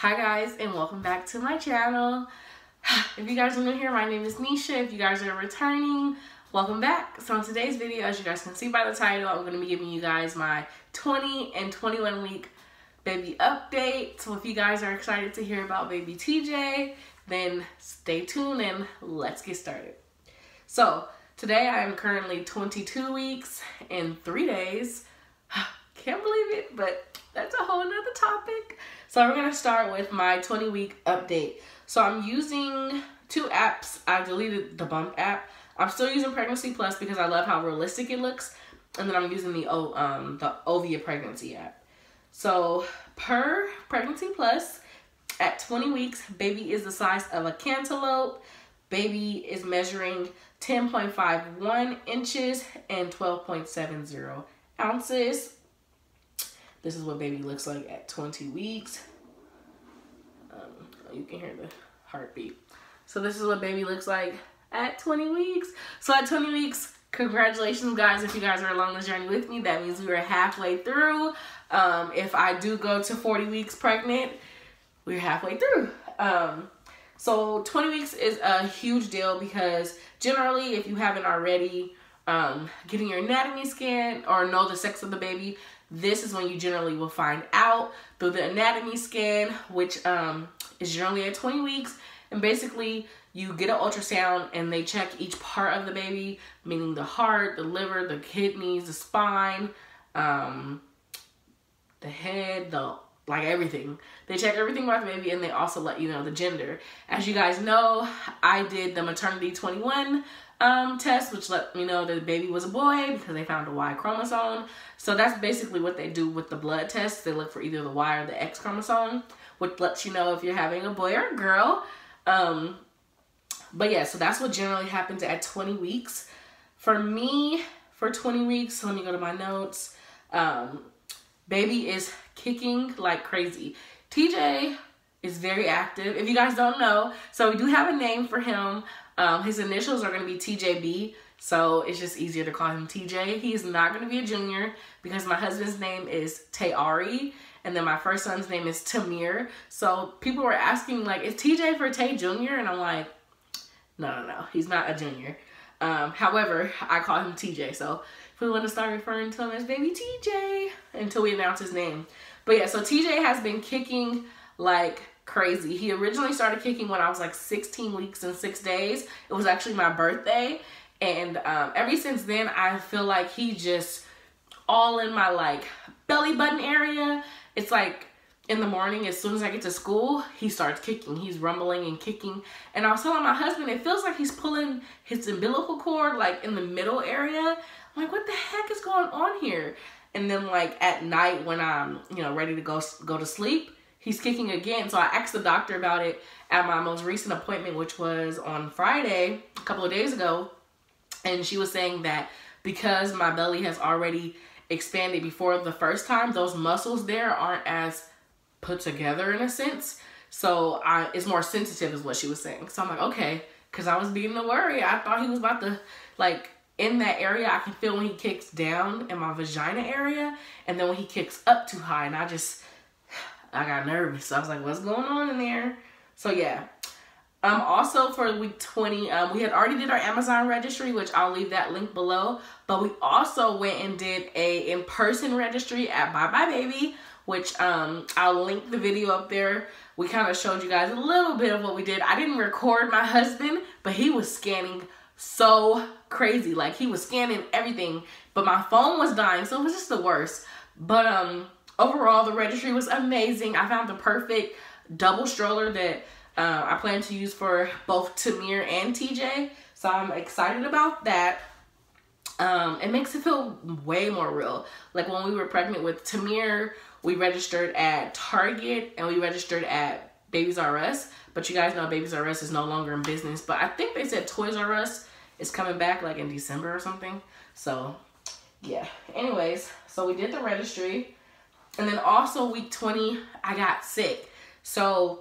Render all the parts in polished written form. Hi guys, and welcome back to my channel. If you guys are new here, my name is Nisha. If you guys are returning, welcome back. So in today's video, as you guys can see by the title, I'm going to be giving you guys my 20 and 21 week baby update. So if you guys are excited to hear about baby TJ, then stay tuned and let's get started. So today I am currently 22 weeks and 3 days. Can't believe it, but that's a whole nother topic. So we're gonna start with my 20 week update. So I'm using two apps. I deleted the Bump app. I'm still using Pregnancy Plus because I love how realistic it looks. And then I'm using the Ovia pregnancy app. So per Pregnancy Plus, at 20 weeks, baby is the size of a cantaloupe. Baby is measuring 10.51 inches and 12.70 ounces. This is what baby looks like at 20 weeks. You can hear the heartbeat. So this is what baby looks like at 20 weeks. So at 20 weeks, congratulations guys. If you guys are along this journey with me, that means we are halfway through. If I do go to 40 weeks pregnant, we're halfway through. So 20 weeks is a huge deal because generally, if you haven't already, getting your anatomy scan or know the sex of the baby, this is when you generally will find out through the anatomy scan, which is generally at 20 weeks. And basically, you get an ultrasound and they check each part of the baby, meaning the heart, the liver, the kidneys, the spine, the head, like everything. They check everything about the baby and they also let you know the gender. As you guys know, I did the maternity 21 test, which let me know that the baby was a boy because they found a Y chromosome. So that's basically what they do with the blood test. They look for either the Y or the X chromosome, which lets you know if you're having a boy or a girl. But yeah, so that's what generally happens at 20 weeks. For me, for 20 weeks, so let me go to my notes. Baby is kicking like crazy. TJ is very active, if you guys don't know. So we do have a name for him. His initials are going to be TJB, so it's just easier to call him TJ. He is not going to be a junior because my husband's name is Tayari, and then my first son's name is Tamir. So people were asking, like, is TJ for Tay Jr.? And I'm like, no, he's not a junior. However, I call him TJ, so if we want to start referring to him as baby TJ until we announce his name. But yeah, so TJ has been kicking like crazy. He originally started kicking when I was like 16 weeks and 6 days. It was actually my birthday. And ever since then, I feel like he just all in my like belly button area. It's like in the morning, as soon as I get to school, he starts kicking. He's rumbling and kicking. And I was telling my husband, it feels like he's pulling his umbilical cord like in the middle area. I'm like, what the heck is going on here? And then like at night when I'm, you know, ready to go to sleep, he's kicking again. So I asked the doctor about it at my most recent appointment, which was on Friday, a couple of days ago. And she was saying that because my belly has already expanded before the first time, those muscles there aren't as put together in a sense. So it's more sensitive is what she was saying. So I'm like, okay, because I was beginning to worry. I thought he was about to like, in that area, I can feel when he kicks down in my vagina area and then when he kicks up too high, and I got nervous. So I was like, what's going on in there? So yeah. Also for week 20, we had already did our Amazon registry, which I'll leave that link below. But we also went and did a in-person registry at Bye Bye Baby, which I'll link the video up there. We kind of showed you guys a little bit of what we did. I didn't record my husband, but he was scanning so crazy. Like he was scanning everything, but my phone was dying. So it was just the worst. But overall, the registry was amazing. I found the perfect double stroller that I plan to use for both Tamir and TJ. So I'm excited about that. It makes it feel way more real. Like when we were pregnant with Tamir, we registered at Target and we registered at Babies R Us. But you guys know Babies R Us is no longer in business. But I think they said Toys R Us is coming back like in December or something. So yeah. Anyways, so we did the registry. And then also week 20, I got sick. So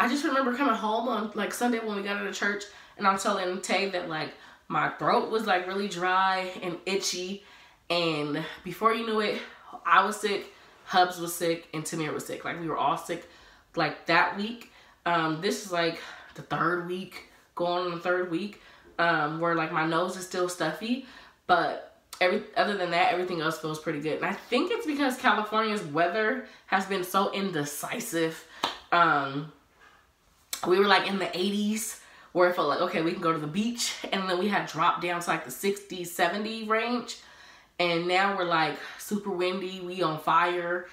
I just remember coming home on like Sunday when we got out of church, and I'm telling Tay that like my throat was like really dry and itchy. And before you knew it, I was sick, Hubs was sick, and Tamir was sick. Like we were all sick like that week. This is like the third week, going on the third week, where like my nose is still stuffy, but other than that, everything else feels pretty good. And I think it's because California's weather has been so indecisive. We were like in the 80s where it felt like, okay, we can go to the beach. And then we had dropped down to like the 60, 70 range. And now we're like super windy. We on fire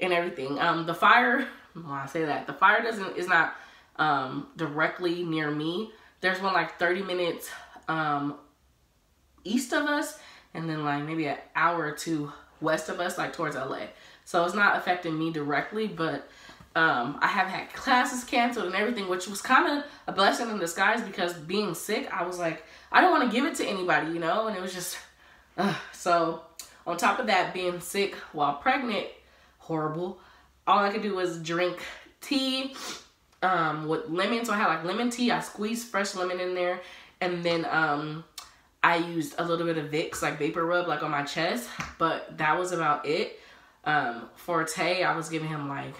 and everything. The fire, well, I say that, the fire is not directly near me. There's one like 30 minutes east of us, and then like maybe an hour or two west of us, like towards LA. So it's not affecting me directly, but I have had classes canceled and everything, which was kind of a blessing in disguise, because being sick, I was like, I don't want to give it to anybody, you know? And it was just, so on top of that, being sick while pregnant, horrible. All I could do was drink tea with lemon. So I had like lemon tea. I squeezed fresh lemon in there, and then I used a little bit of Vicks, like vapor rub, like on my chest, but that was about it. For Tay, I was giving him like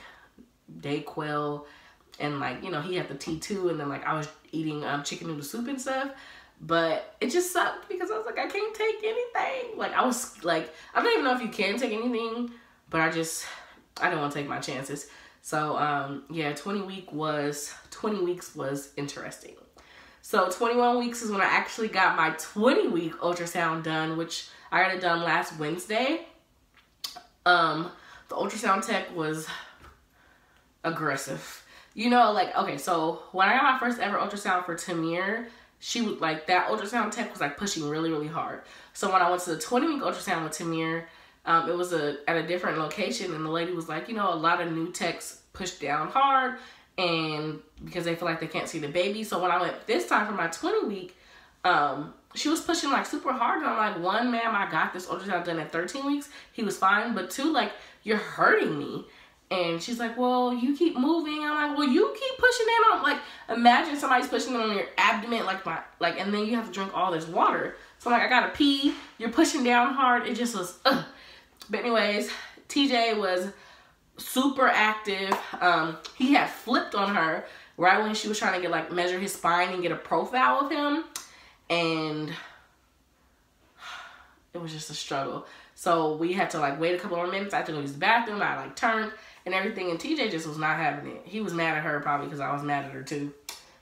Dayquil, and like, you know, he had the T2, and then like I was eating chicken noodle soup and stuff, but it just sucked because I was like, I can't take anything. Like I was like, I don't even know if you can take anything, but I didn't want to take my chances. So yeah, 20 weeks was interesting. So 21 weeks is when I actually got my 20-week ultrasound done, which I got it done last Wednesday. The ultrasound tech was aggressive. You know, like, okay, so when I got my first ever ultrasound for Tamir, she was like, that ultrasound tech was like pushing really, really hard. So when I went to the 20-week ultrasound with Tamir, it was at a different location, and the lady was like, you know, a lot of new techs push down hard, and because they feel like they can't see the baby. So when I went this time for my 20-week, she was pushing like super hard, and I'm like, one, ma'am, I got this ultrasound done at 13 weeks. He was fine, but two, like, you're hurting me. And she's like, well, you keep moving. I'm like, well, you keep pushing in on, like, imagine somebody's pushing on your abdomen, like and then you have to drink all this water. So I'm like, I gotta pee. You're pushing down hard. It just was, ugh. But anyways, TJ was super active. He had flipped on her right when she was trying to get, like, measure his spine and get a profile of him, and it was just a struggle. So we had to, like, wait a couple more minutes. I had to go use the bathroom. I, like, turned and everything, and TJ just was not having it. He was mad at her probably because I was mad at her too.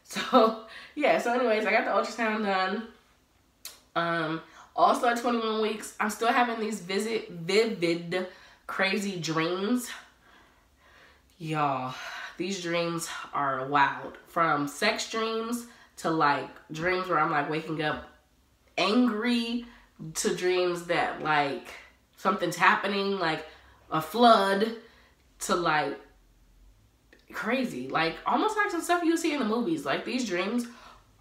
So yeah, so anyways, I got the ultrasound done. Also at 21 weeks, I'm still having these vivid crazy dreams. Y'all, these dreams are wild. From sex dreams to like dreams where I'm like waking up angry, to dreams that like something's happening, like a flood, to like crazy, like almost like some stuff you see in the movies. Like these dreams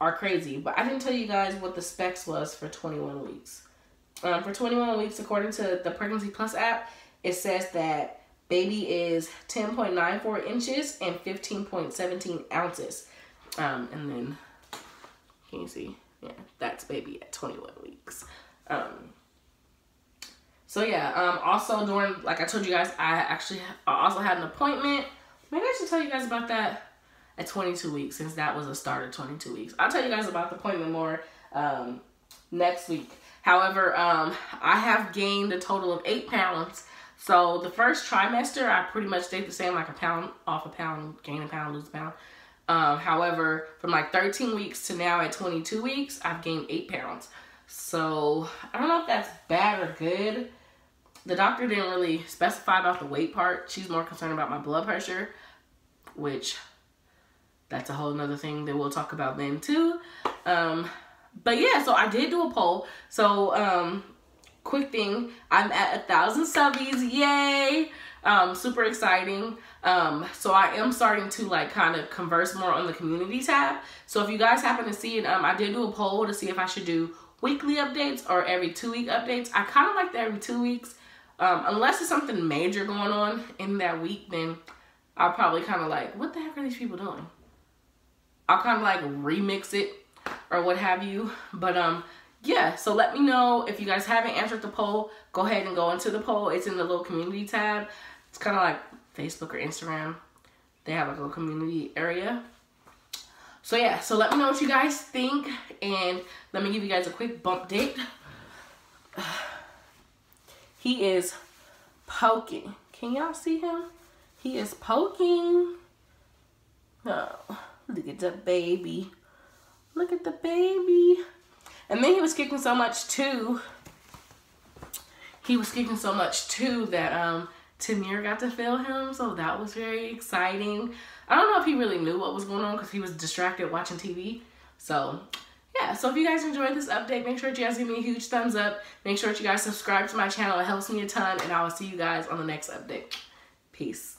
are crazy. But I didn't tell you guys what the specs was for 21 weeks. For 21 weeks, according to the Pregnancy Plus app, it says that baby is 10.94 inches and 15.17 ounces. And then, can you see? Yeah, that's baby at 21 weeks. So yeah, also during, like I told you guys, I also had an appointment. Maybe I should tell you guys about that at 22 weeks, since that was a start of 22 weeks. I'll tell you guys about the appointment more next week. However, I have gained a total of 8 pounds. So the first trimester, I pretty much stayed the same, like a pound off a pound, gain a pound, lose a pound. However, from like 13 weeks to now at 22 weeks, I've gained 8 pounds. So I don't know if that's bad or good. The doctor didn't really specify about the weight part. She's more concerned about my blood pressure, which that's a whole nother thing that we'll talk about then too. But yeah, so I did do a poll. So, quick thing, I'm at 1,000 subbies, yay! Super exciting. So I am starting to like kind of converse more on the community tab. So if you guys happen to see it, I did do a poll to see if I should do weekly updates or every 2-week updates. I kind of like the every 2 weeks, unless there's something major going on in that week, then I'll probably kind of like, what the heck are these people doing? I'll kind of like remix it or what have you. But, yeah, so let me know if you guys haven't answered the poll. Go ahead and go into the poll. It's in the little community tab. It's kind of like Facebook or Instagram. They have like a little community area. So yeah, so let me know what you guys think, and let me give you guys a quick bump date. He is poking. Can y'all see him? He is poking. Oh, look at the baby. Look at the baby. And then he was kicking so much too. He was kicking so much too that Tamir got to feel him, so that was very exciting. I don't know if he really knew what was going on because he was distracted watching TV. So yeah, so if you guys enjoyed this update, make sure that you guys give me a huge thumbs up. Make sure that you guys subscribe to my channel. It helps me a ton, and I will see you guys on the next update. Peace.